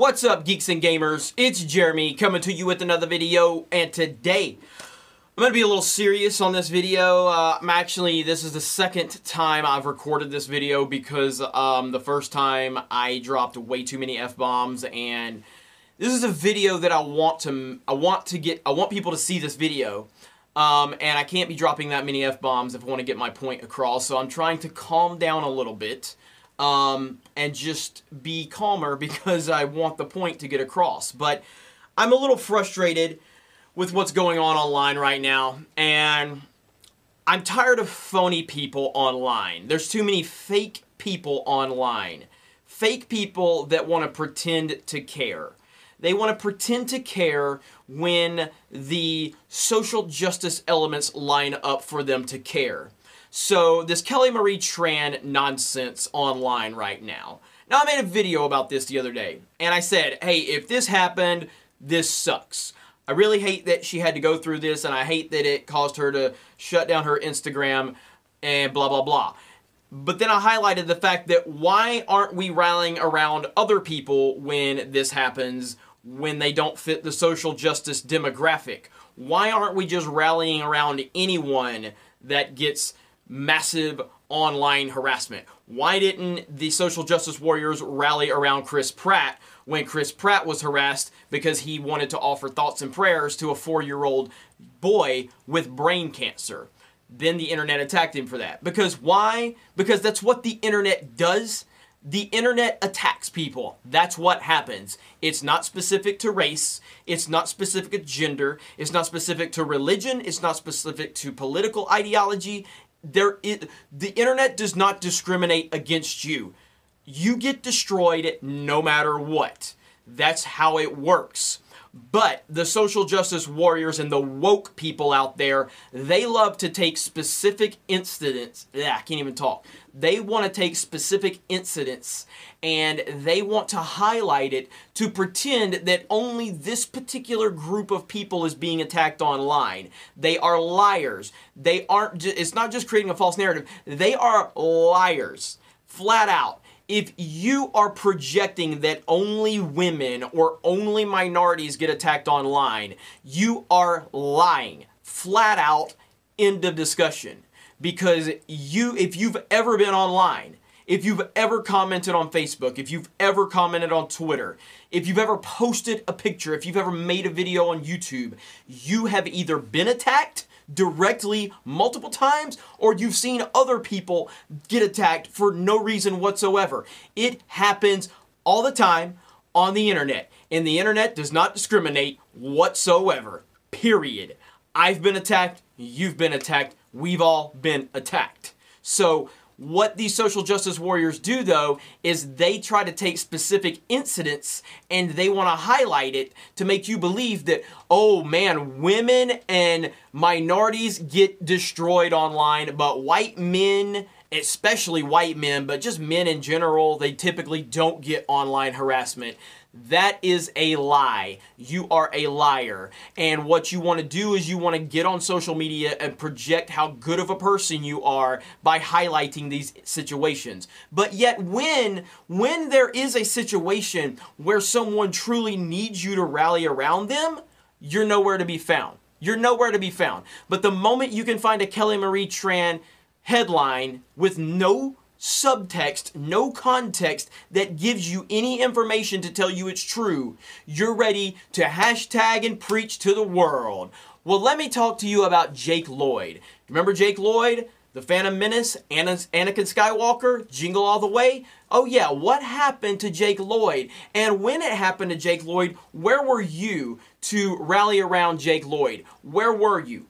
What's up, geeks and gamers? It's Jeremy coming to you with another video, and today I'm gonna be a little serious on this video. This is the second time I've recorded this video because the first time I dropped way too many F-bombs, and this is a video that I want people to see this video, and I can't be dropping that many F-bombs if I want to get my point across. So I'm trying to calm down a little bit. And just be calmer because I want the point to get across. But I'm a little frustrated with what's going on online right now, and I'm tired of phony people online. There's too many fake people online. Fake people that want to pretend to care. They want to pretend to care when the social justice elements line up for them to care. So this Kelly Marie Tran nonsense online right now. Now, I made a video about this the other day, and I said, hey, if this happened, this sucks. I really hate that she had to go through this, and I hate that it caused her to shut down her Instagram and blah, blah, blah. But then I highlighted the fact that why aren't we rallying around other people when this happens, when they don't fit the social justice demographic? Why aren't we just rallying around anyone that gets massive online harassment? Why didn't the social justice warriors rally around Chris Pratt when Chris Pratt was harassed because he wanted to offer thoughts and prayers to a 4-year-old boy with brain cancer? Then the internet attacked him for that. Because why? Because that's what the internet does. The internet attacks people. That's what happens. It's not specific to race. It's not specific to gender. It's not specific to religion. It's not specific to political ideology. The internet does not discriminate against you. You get destroyed no matter what. That's how it works. But the social justice warriors and the woke people out there, they love to take specific incidents. I can't even talk. They want to take specific incidents, and they want to highlight it to pretend that only this particular group of people is being attacked online. They are liars. They aren't. It's not just creating a false narrative. They are liars, flat out. If you are projecting that only women or only minorities get attacked online, you are lying. Flat out, end of discussion. Because if you've ever been online, if you've ever commented on Facebook, if you've ever commented on Twitter, if you've ever posted a picture, if you've ever made a video on YouTube, you have either been attacked directly multiple times, or you've seen other people get attacked for no reason whatsoever. It happens all the time on the internet, and the internet does not discriminate whatsoever, period. I've been attacked, you've been attacked, we've all been attacked. So what these social justice warriors do, though, is they try to take specific incidents and they want to highlight it to make you believe that, oh man, women and minorities get destroyed online, but white men, especially white men, but just men in general, they typically don't get online harassment. That is a lie. You are a liar. And what you want to do is you want to get on social media and project how good of a person you are by highlighting these situations. But yet when there is a situation where someone truly needs you to rally around them, you're nowhere to be found. You're nowhere to be found. But the moment you can find a Kelly Marie Tran headline with no subtext, no context that gives you any information to tell you it's true, you're ready to hashtag and preach to the world. Well, let me talk to you about Jake Lloyd. Remember Jake Lloyd? The Phantom Menace, Anakin Skywalker, Jingle All the Way. Oh yeah, what happened to Jake Lloyd? And when it happened to Jake Lloyd, where were you to rally around Jake Lloyd? Where were you?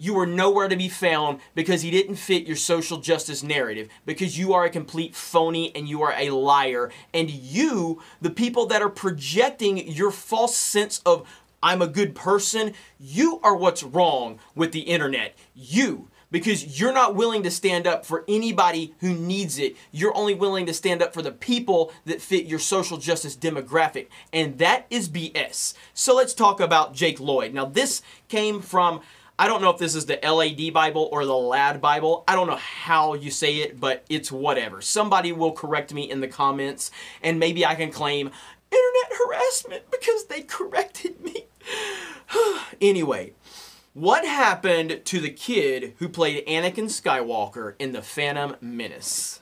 You were nowhere to be found because he didn't fit your social justice narrative, because you are a complete phony and you are a liar. And you, the people that are projecting your false sense of, I'm a good person, you are what's wrong with the internet. You. Because you're not willing to stand up for anybody who needs it. You're only willing to stand up for the people that fit your social justice demographic. And that is BS. So let's talk about Jake Lloyd. Now, this came from, I don't know if this is the LAD Bible or the LAD Bible. I don't know how you say it, but it's whatever. Somebody will correct me in the comments, and maybe I can claim internet harassment because they corrected me. Anyway, what happened to the kid who played Anakin Skywalker in The Phantom Menace?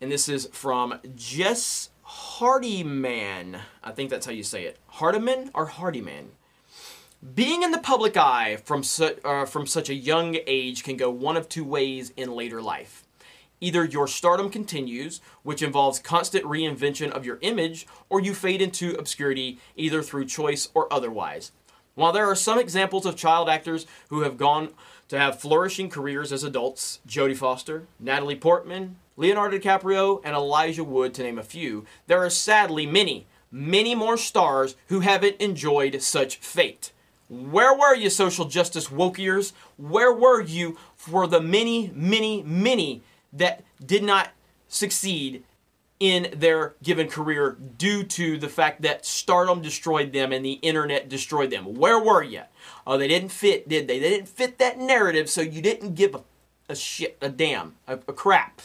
And this is from Jess Hardyman. I think that's how you say it. Hardiman or Hardyman? Being in the public eye from such a young age can go one of two ways in later life. Either your stardom continues, which involves constant reinvention of your image, or you fade into obscurity, either through choice or otherwise. While there are some examples of child actors who have gone to have flourishing careers as adults, Jodie Foster, Natalie Portman, Leonardo DiCaprio, and Elijah Wood, to name a few, there are sadly many, many more stars who haven't enjoyed such fate. Where were you, social justice wokiers? Where were you for the many, many, many that did not succeed in their given career due to the fact that stardom destroyed them and the internet destroyed them? Where were you? Oh, they didn't fit, did they? They didn't fit that narrative, so you didn't give a crap.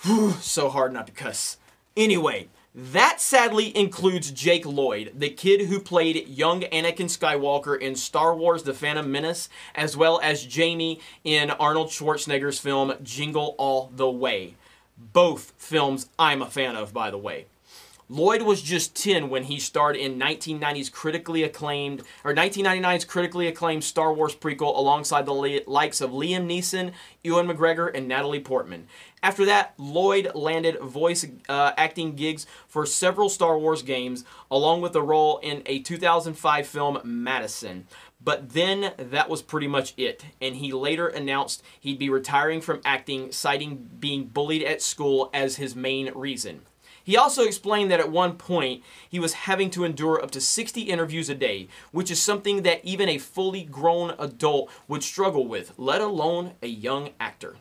Whew, so hard not to cuss. Anyway, that sadly includes Jake Lloyd, the kid who played young Anakin Skywalker in Star Wars The Phantom Menace, as well as Jamie in Arnold Schwarzenegger's film Jingle All the Way. Both films I'm a fan of, by the way. Lloyd was just 10 when he starred in 1999's critically acclaimed Star Wars prequel alongside the likes of Liam Neeson, Ewan McGregor, and Natalie Portman. After that, Lloyd landed voice acting gigs for several Star Wars games, along with a role in a 2005 film, Madison. But then, that was pretty much it, and he later announced he'd be retiring from acting, citing being bullied at school as his main reason. He also explained that at one point, he was having to endure up to 60 interviews a day, which is something that even a fully grown adult would struggle with, let alone a young actor.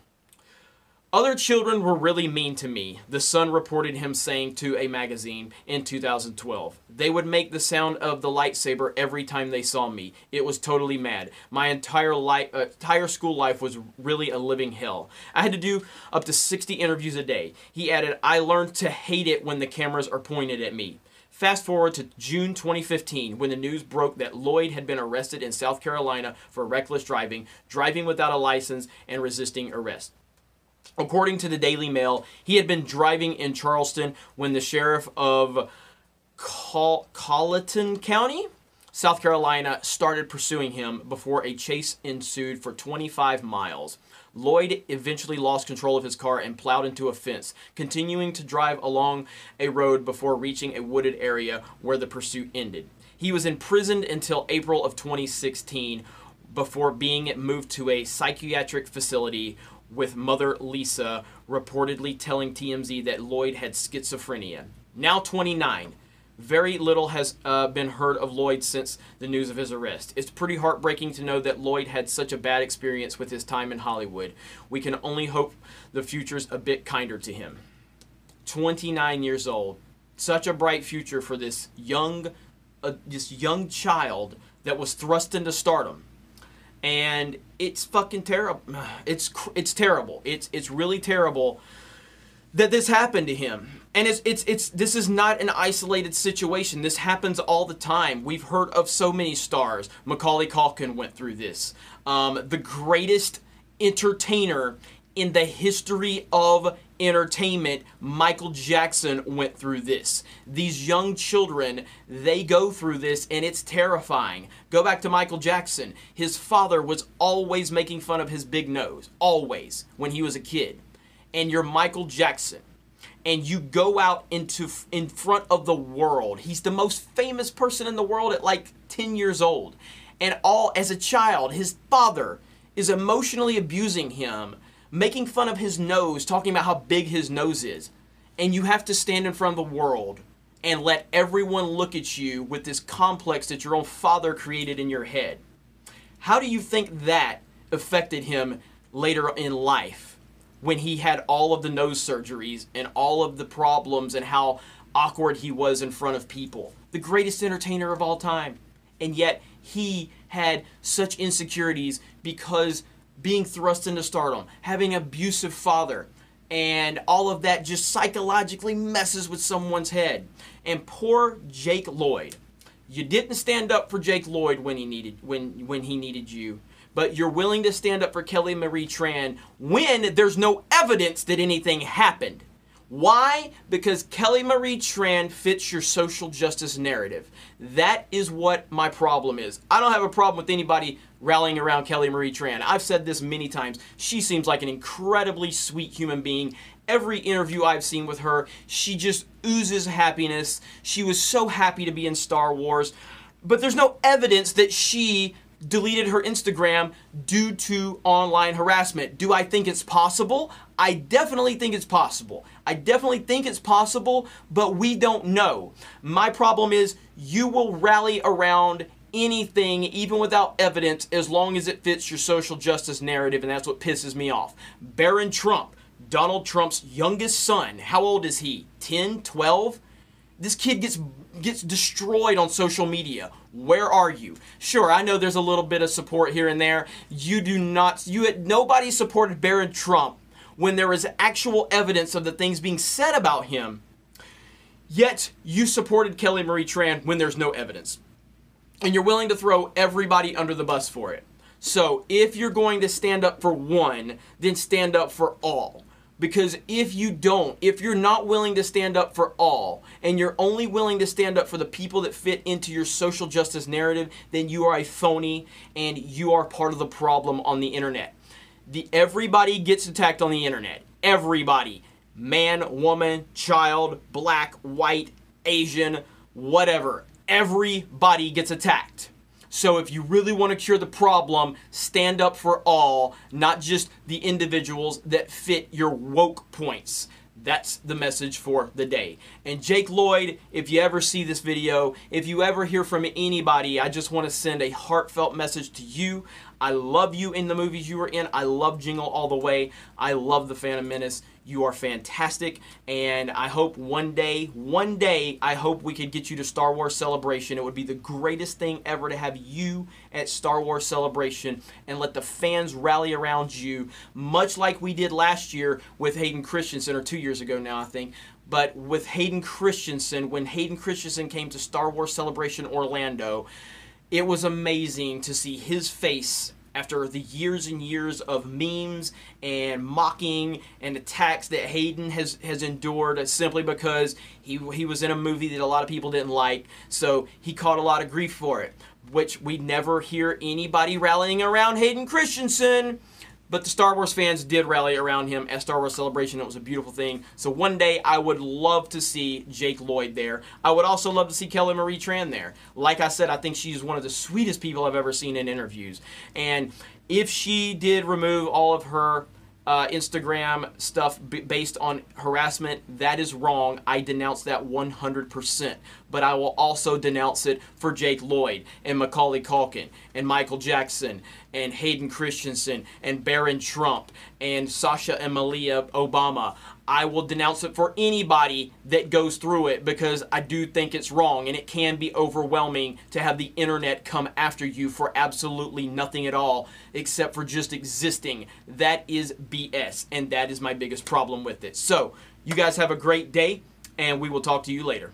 Other children were really mean to me, the Sun reported him saying to a magazine in 2012. They would make the sound of the lightsaber every time they saw me. It was totally mad. My entire school life was really a living hell. I had to do up to 60 interviews a day. He added, I learned to hate it when the cameras are pointed at me. Fast forward to June 2015, when the news broke that Lloyd had been arrested in South Carolina for reckless driving, driving without a license, and resisting arrest. According to the Daily Mail, he had been driving in Charleston when the sheriff of Colleton County, South Carolina, started pursuing him before a chase ensued for 25 miles. Lloyd eventually lost control of his car and plowed into a fence, continuing to drive along a road before reaching a wooded area where the pursuit ended. He was imprisoned until April of 2016 before being moved to a psychiatric facility, with mother Lisa reportedly telling TMZ that Lloyd had schizophrenia. Now 29, very little has been heard of Lloyd since the news of his arrest. It's pretty heartbreaking to know that Lloyd had such a bad experience with his time in Hollywood. We can only hope the future's a bit kinder to him. 29 years old, such a bright future for this young child that was thrust into stardom. And it's fucking terrible. It's terrible. It's really terrible that this happened to him. And this is not an isolated situation. This happens all the time. We've heard of so many stars. Macaulay Culkin went through this. The greatest entertainer in the history of entertainment, Michael Jackson, went through this. These young children, they go through this, and it's terrifying. Go back to Michael Jackson. His father was always making fun of his big nose, always, when he was a kid. And you're Michael Jackson, and you go out in front of the world. He's the most famous person in the world at like 10 years old. And all as a child, his father is emotionally abusing him, making fun of his nose, talking about how big his nose is. And you have to stand in front of the world and let everyone look at you with this complex that your own father created in your head. How do you think that affected him later in life when he had all of the nose surgeries and all of the problems and how awkward he was in front of people? The greatest entertainer of all time. And yet he had such insecurities because being thrust into stardom, having an abusive father, and all of that just psychologically messes with someone's head. And poor Jake Lloyd. You didn't stand up for Jake Lloyd when he needed you, but you're willing to stand up for Kelly Marie Tran when there's no evidence that anything happened. Why? Because Kelly Marie Tran fits your social justice narrative. That is what my problem is. I don't have a problem with anybody rallying around Kelly Marie Tran. I've said this many times. She seems like an incredibly sweet human being. Every interview I've seen with her, she just oozes happiness. She was so happy to be in Star Wars. But there's no evidence that she deleted her Instagram due to online harassment. Do I think it's possible? I definitely think it's possible. I definitely think it's possible, but we don't know. My problem is you will rally around anything, even without evidence, as long as it fits your social justice narrative, and that's what pisses me off. Baron Trump, Donald Trump's youngest son, how old is he? 10, 12? This kid gets destroyed on social media. Where are you? Sure, I know there's a little bit of support here and there. Nobody supported Baron Trump when there was actual evidence of the things being said about him, yet you supported Kelly Marie Tran when there's no evidence. And you're willing to throw everybody under the bus for it. So if you're going to stand up for one, then stand up for all. Because if you don't, if you're not willing to stand up for all, and you're only willing to stand up for the people that fit into your social justice narrative, then you are a phony and you are part of the problem on the internet. Everybody gets attacked on the internet. Everybody. Man, woman, child, black, white, Asian, whatever. Everybody gets attacked. So if you really want to cure the problem, stand up for all, not just the individuals that fit your woke points. That's the message for the day. And Jake Lloyd, if you ever see this video, if you ever hear from anybody, I just want to send a heartfelt message to you. I love you in the movies you were in. I love Jingle All the Way. I love The Phantom Menace. You are fantastic, and I hope one day, I hope we could get you to Star Wars Celebration. It would be the greatest thing ever to have you at Star Wars Celebration and let the fans rally around you, much like we did last year with Hayden Christensen, or 2 years ago now, I think. But with Hayden Christensen, when Hayden Christensen came to Star Wars Celebration Orlando, it was amazing to see his face after the years and years of memes and mocking and attacks that Hayden has endured simply because he was in a movie that a lot of people didn't like, so he caught a lot of grief for it, which we never hear anybody rallying around Hayden Christensen. But the Star Wars fans did rally around him at Star Wars Celebration. It was a beautiful thing. So one day, I would love to see Jake Lloyd there. I would also love to see Kelly Marie Tran there. Like I said, I think she's one of the sweetest people I've ever seen in interviews. And if she did remove all of her Instagram stuff based on harassment, that is wrong. I denounce that 100%. But I will also denounce it for Jake Lloyd and Macaulay Culkin and Michael Jackson and Hayden Christensen and Baron Trump and Sasha and Malia Obama. I will denounce it for anybody that goes through it, because I do think it's wrong, and it can be overwhelming to have the internet come after you for absolutely nothing at all except for just existing. That is BS, and that is my biggest problem with it. So, you guys have a great day, and we will talk to you later.